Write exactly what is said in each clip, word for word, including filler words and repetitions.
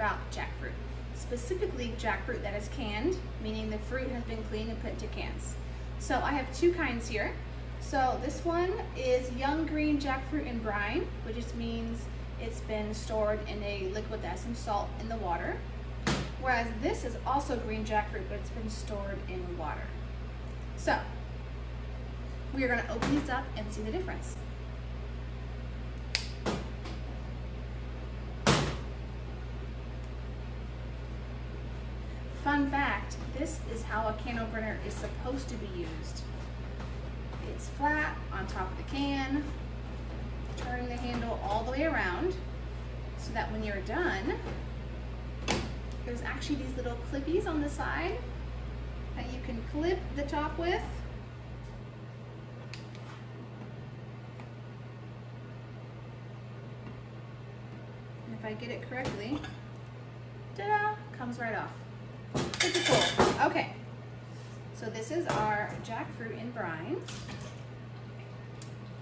about jackfruit, specifically jackfruit that is canned, meaning the fruit has been cleaned and put into cans. So I have two kinds here. So this one is young green jackfruit in brine, which just means it's been stored in a liquid that has some salt in the water. Whereas this is also green jackfruit, but it's been stored in water. So we are going to open these up and see the difference. Fun fact, this is how a can opener is supposed to be used. It's flat on top of the can, turn the handle all the way around so that when you're done, there's actually these little clippies on the side that you can clip the top with. And if I get it correctly, ta-da, comes right off. Pretty cool. Okay, so this is our jackfruit in brine.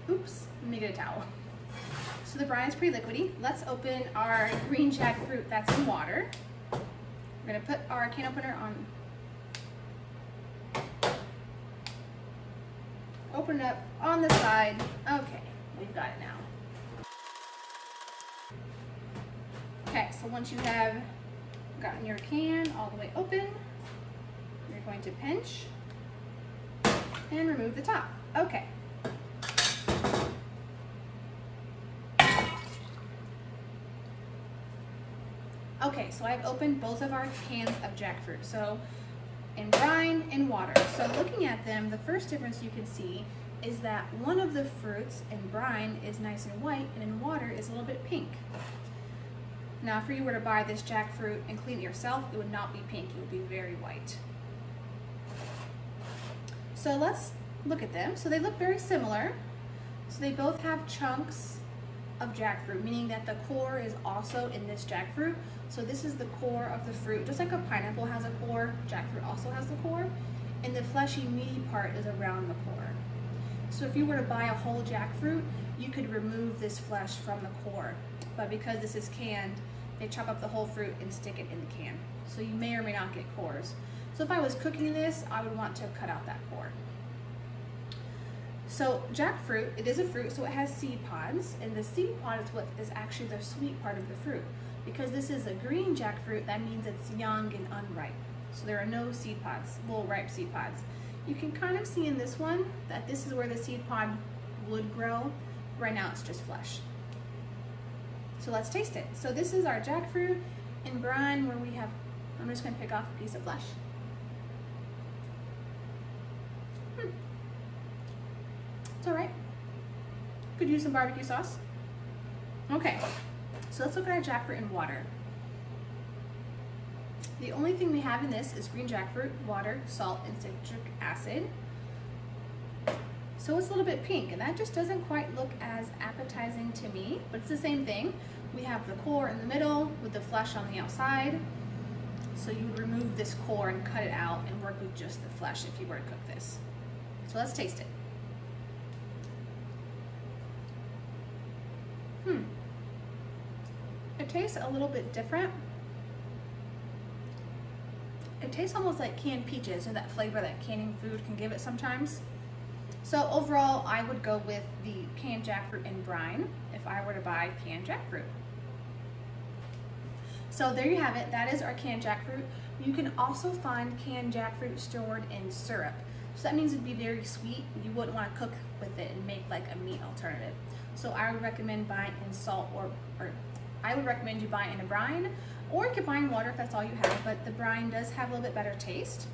Oops, let me get a towel. So the brine is pretty liquidy. Let's open our green jackfruit that's in water. We're gonna put our can opener on. Open up on the side. Okay, we've got it now. Okay, so once you have gotten your can all the way open, you're going to pinch and remove the top. Okay. Okay, so I've opened both of our cans of jackfruit, so in brine and water. So looking at them, the first difference you can see is that one of the fruits in brine is nice and white, and in water is a little bit pink. Now, if you were to buy this jackfruit and clean it yourself, it would not be pink, it would be very white. So let's look at them. So they look very similar. So they both have chunks of jackfruit, meaning that the core is also in this jackfruit. So this is the core of the fruit. Just like a pineapple has a core, jackfruit also has the core, and the fleshy, meaty part is around the core. So if you were to buy a whole jackfruit, you could remove this flesh from the core. But because this is canned, they chop up the whole fruit and stick it in the can. So you may or may not get cores. So if I was cooking this, I would want to cut out that core. So jackfruit, it is a fruit, so it has seed pods, and the seed pod is what is actually the sweet part of the fruit. Because this is a green jackfruit, that means it's young and unripe. So there are no seed pods, little ripe seed pods. You can kind of see in this one that this is where the seed pod would grow. Right now it's just flesh. So let's taste it. So this is our jackfruit in brine where we have, I'm just gonna pick off a piece of flesh. Hmm. It's all right. Could use some barbecue sauce. Okay, so let's look at our jackfruit in water. The only thing we have in this is green jackfruit, water, salt, and citric acid. So it's a little bit pink, and that just doesn't quite look as appetizing to me, but it's the same thing. We have the core in the middle with the flesh on the outside. So you would remove this core and cut it out and work with just the flesh if you were to cook this. So let's taste it. Hmm. It tastes a little bit different. It tastes almost like canned peaches, or that flavor that canning food can give it sometimes. So overall, I would go with the canned jackfruit in brine if I were to buy canned jackfruit. So there you have it. That is our canned jackfruit. You can also find canned jackfruit stored in syrup. So that means it'd be very sweet. You wouldn't want to cook with it and make like a meat alternative. So I would recommend buying in salt, or, or I would recommend you buy in a brine, or you could buy in water if that's all you have, but the brine does have a little bit better taste.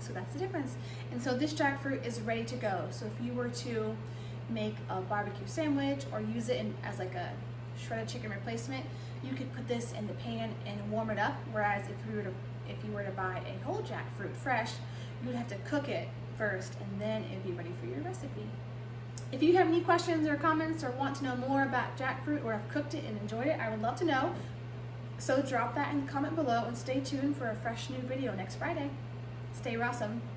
So that's the difference. And so this jackfruit is ready to go. So if you were to make a barbecue sandwich or use it in, as like a shredded chicken replacement, you could put this in the pan and warm it up. Whereas if you were to, if you were to buy a whole jackfruit fresh, you would have to cook it first and then it'd be ready for your recipe. If you have any questions or comments or want to know more about jackfruit, or have cooked it and enjoyed it, I would love to know. So drop that in the comment below and stay tuned for a fresh new video next Friday. Stay awesome.